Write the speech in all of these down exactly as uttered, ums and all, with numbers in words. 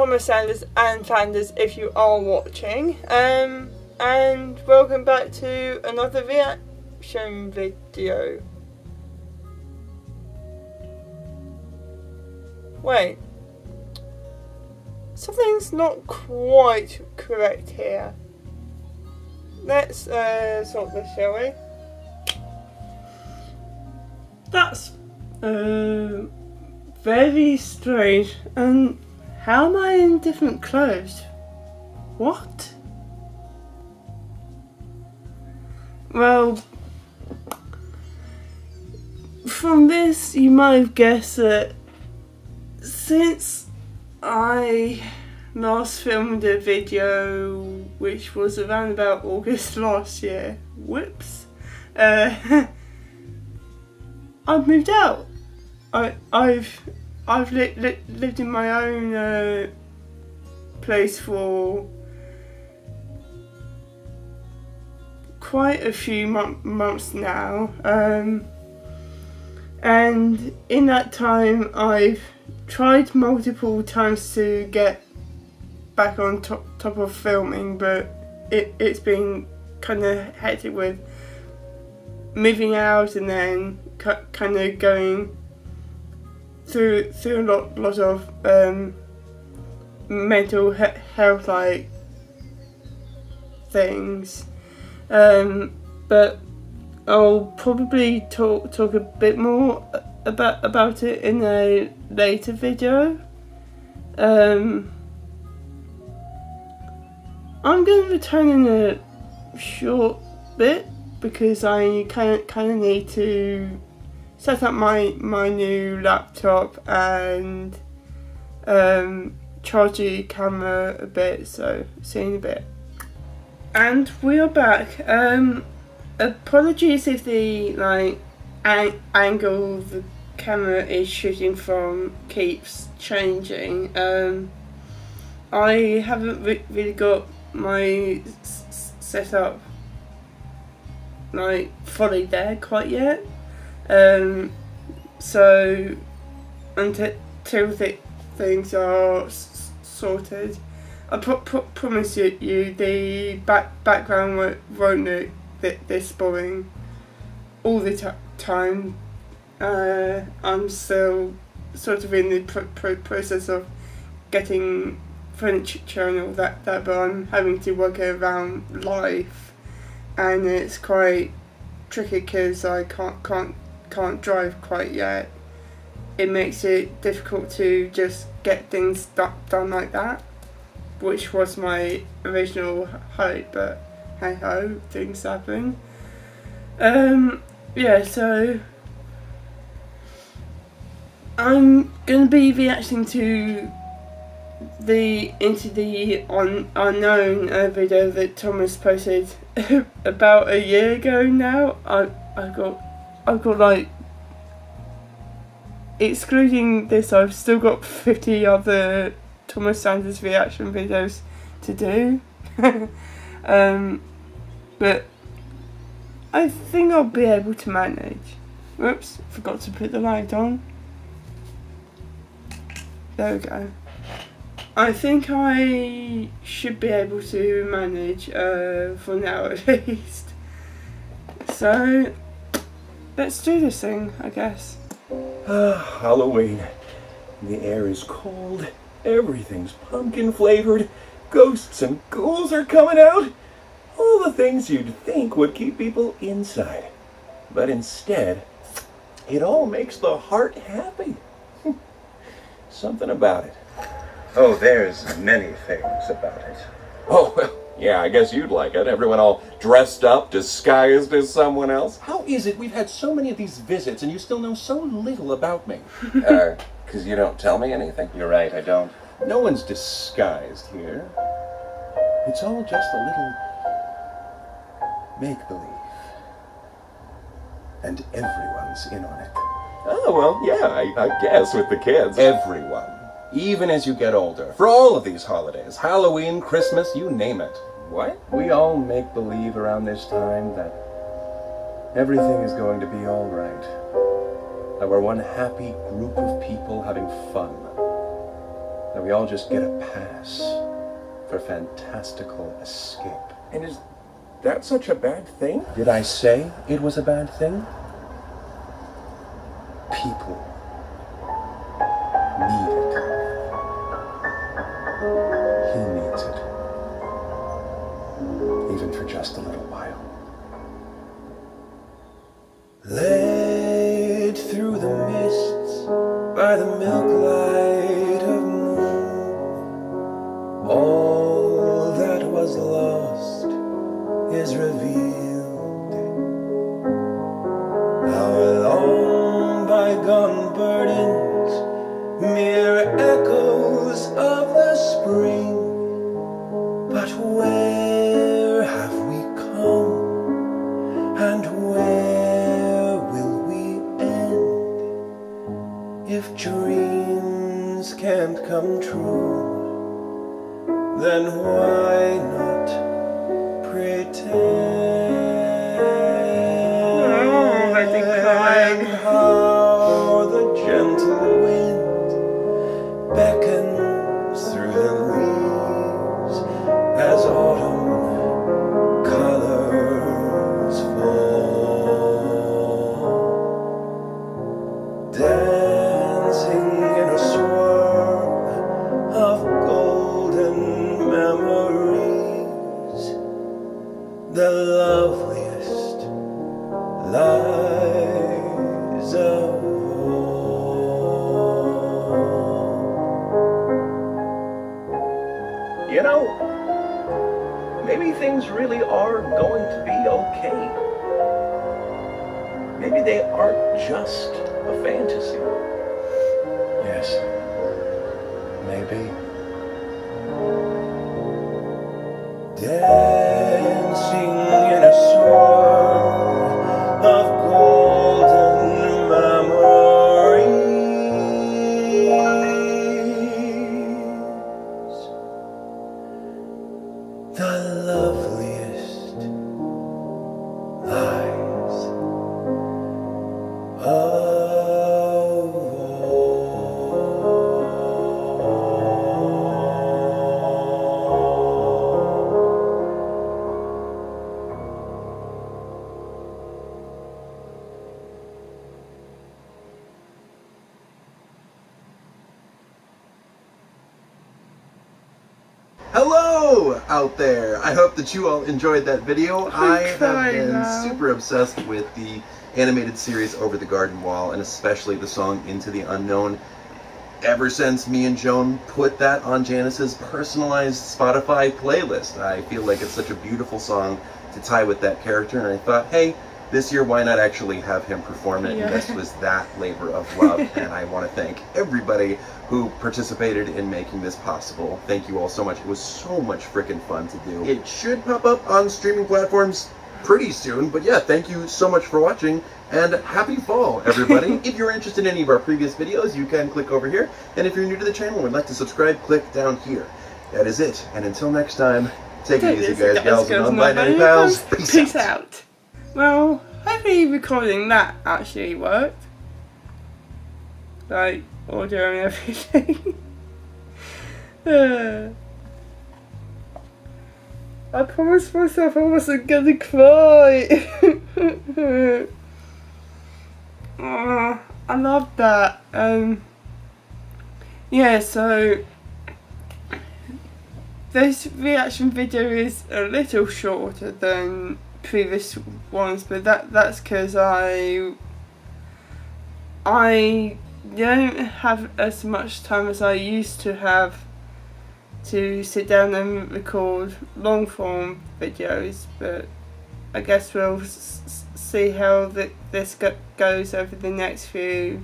Thomas Sanders and Fanders if you are watching. Um, and welcome back to another reaction video. Wait. Something's not quite correct here. Let's uh, sort this, shall we? That's uh, very strange. And how am I in different clothes? What? Well, from this you might have guessed that since I last filmed a video which was around about August last year, whoops, uh, I've moved out. I, I've I've li li lived in my own uh, place for quite a few months now, um, and in that time I've tried multiple times to get back on top, top of filming, but it, it's been kind of hectic with moving out and then kind of going through through a lot, lot of um, mental he health like things, um, but I'll probably talk talk a bit more about about it in a later video. Um, I'm going to return in a short bit because I kind of kind of need to set up my my new laptop and um, charge the camera a bit. So see you in a bit. And we are back. Um, apologies if the like an angle the camera is shooting from keeps changing. Um, I haven't re really got my s setup like fully there quite yet. Um, so until th things are s sorted, I pro pro promise you, you the back background won't, won't look th this boring all the t time. Uh, I'm still sort of in the pr pr process of getting furniture and all that, that, but I'm having to work around life, and it's quite tricky because I can't can't. can't drive quite yet. It makes it difficult to just get things done like that, which was my original hope, but hey ho, things happen. Um, yeah, so I'm gonna be reacting to the Into the Unknown video that Thomas posted about a year ago now. I I got I've got like, excluding this, I've still got fifty other Thomas Sanders reaction videos to do. um, but I think I'll be able to manage. Whoops, forgot to put the light on. There we go. I think I should be able to manage uh, for now at least. So let's do this thing, I guess. Ah, Halloween. The air is cold, everything's pumpkin flavored, ghosts and ghouls are coming out. All the things you'd think would keep people inside. But instead, it all makes the heart happy. Something about it. Oh, there's many things about it. Oh, well. Yeah, I guess you'd like it. Everyone all dressed up, disguised as someone else. How is it we've had so many of these visits and you still know so little about me? Uh, because you don't tell me anything. You're right, I don't. No one's disguised here. It's all just a little make-believe. And everyone's in on it. Oh, well, yeah, I, I guess with the kids. Everyone. Even as you get older. For all of these holidays, Halloween, Christmas, you name it. What? We all make believe around this time that everything is going to be all right. That we're one happy group of people having fun. that we all just get a pass for fantastical escape. And is that such a bad thing? Did I say it was a bad thing? People need it. He needs it. Even for just a little while. Led through the mists by the milk light of moon, all that was lost is revealed. Our long bygone burdens, mere echoes of the spring. But where have we come, and where will we end? If dreams can't come true, then why not pretend? Oh, I think crying. How the gentle wind beckons through the leaves as autumn colors fall, dancing in a swarm of golden memories. The loveliest lies of all. You know, maybe things really are going to be okay. Maybe they aren't just a fantasy. Yes, maybe. Death. Dancing in a swarm of golden memories, the loveliest lies of Hello out there! I hope that you all enjoyed that video. I have been super obsessed with the animated series Over the Garden Wall, and especially the song Into the Unknown, ever since me and Joan put that on Janice's personalized Spotify playlist. I feel like it's such a beautiful song to tie with that character, and I thought, hey, this year, why not actually have him perform it? Yeah. And this was that labor of love, and I want to thank everybody who participated in making this possible. Thank you all so much. It was so much freaking fun to do. It should pop up on streaming platforms pretty soon, but yeah, thank you so much for watching, and happy fall, everybody. If you're interested in any of our previous videos, you can click over here, and if you're new to the channel and would like to subscribe, click down here. That is it, and until next time, take it easy, guys, gals, and non-binary pals. Peace out. Well, hopefully recording that actually worked. Like, audio and everything. uh, I promised myself I wasn't gonna cry. uh, I love that. Um, yeah, so this reaction video is a little shorter than previous ones, but that that's because I I don't have as much time as I used to have to sit down and record long form videos, but I guess we'll s see how th this go goes over the next few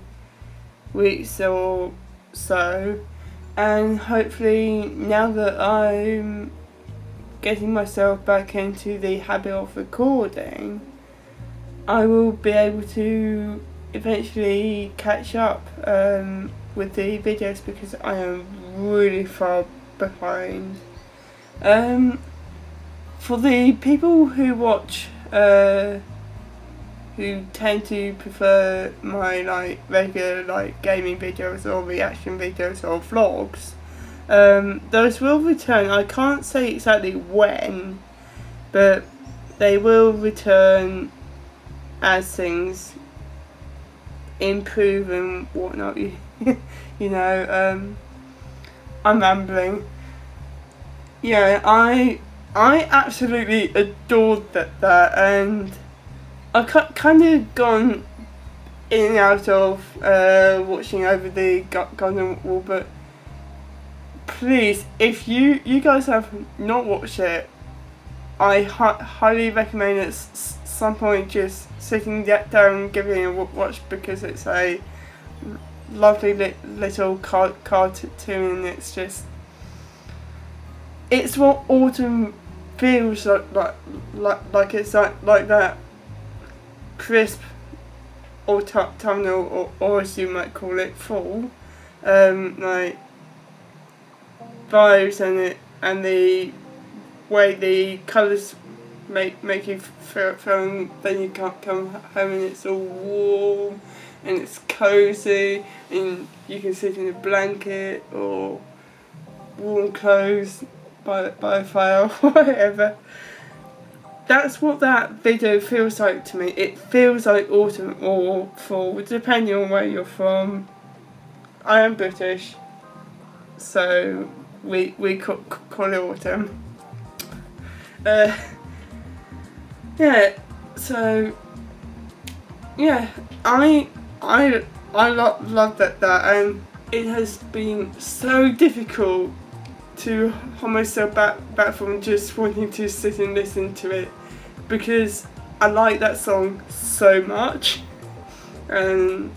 weeks or so, and hopefully now that I'm getting myself back into the habit of recording, I will be able to eventually catch up um, with the videos, because I am really far behind. Um, for the people who watch, uh, who tend to prefer my like regular like gaming videos or reaction videos or vlogs, Um, those will return. I can't say exactly when, but they will return as things improve and whatnot. You, you know, um, I'm rambling. Yeah, I I absolutely adored that, that and I've kind of gone in and out of uh, watching Over the Garden Wall, but please, if you you guys have not watched it, I hi highly recommend at s some point just sitting down and giving it a watch, because it's a lovely li little car cartoon, and it's just, it's what autumn feels like, like, like, like it's like, like that crisp autumnal, or, or as you might call it, fall, um, like, vibes, and it, and the way the colours make make you feel, feel then you can't come home and it's all warm and it's cosy and you can sit in a blanket or warm clothes by by a fire or whatever. That's what that video feels like to me. It feels like autumn or fall, depending on where you're from. I am British, so we we call, call it autumn. Uh, yeah, so yeah, I I I lo love that that, and it has been so difficult to hold myself back back from just wanting to sit and listen to it, because I like that song so much, and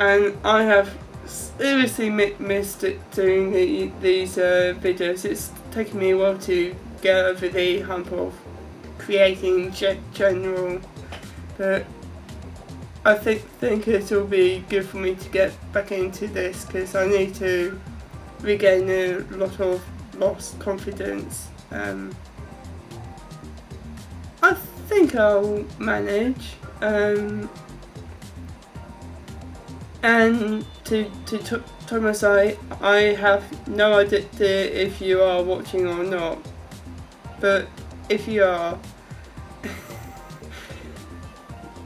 and I have seriously mi missed it doing the, these uh, videos. It's taken me a while to get over the hump of creating ge general, but I think think it'll be good for me to get back into this, because I need to regain a lot of lost confidence. Um, I think I'll manage, um, and to to t Thomas, I I have no idea if you are watching or not, but if you are,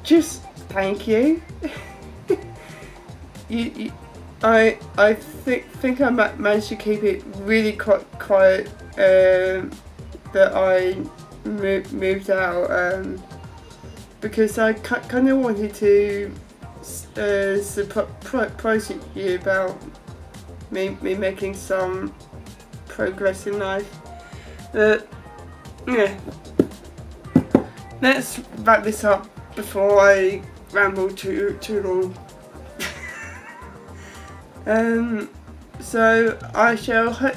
just thank you. you, you I I think think I managed to keep it really quite quiet um, that I mo moved out, um, because I kind of wanted to uh, surprise you about me me making some progress in life. But uh, yeah, let's wrap this up before I ramble too too long. Um, so I shall ho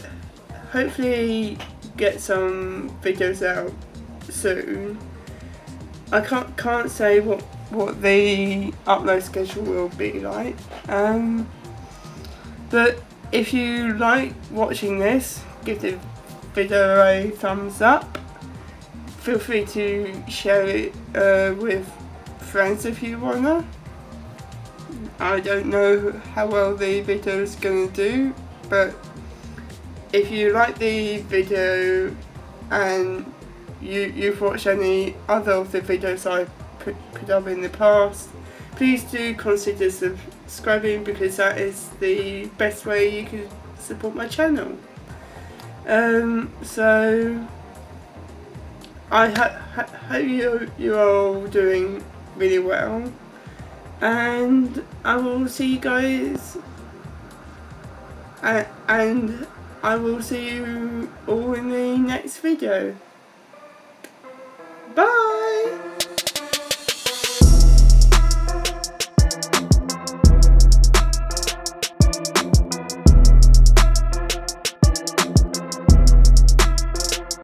hopefully get some videos out soon. I can't can't say what what the upload schedule will be like. Um, but if you like watching this, give the video a thumbs up. Feel free to share it uh, with friends if you wanna. I don't know how well the video is going to do, but if you like the video and you, you've watched any other of the videos I put, put up in the past, please do consider subscribing, because that is the best way you can support my channel. Um, so I ho- ho- hope you, you're all doing really well. And I will see you guys, uh, and I will see you all in the next video. Bye!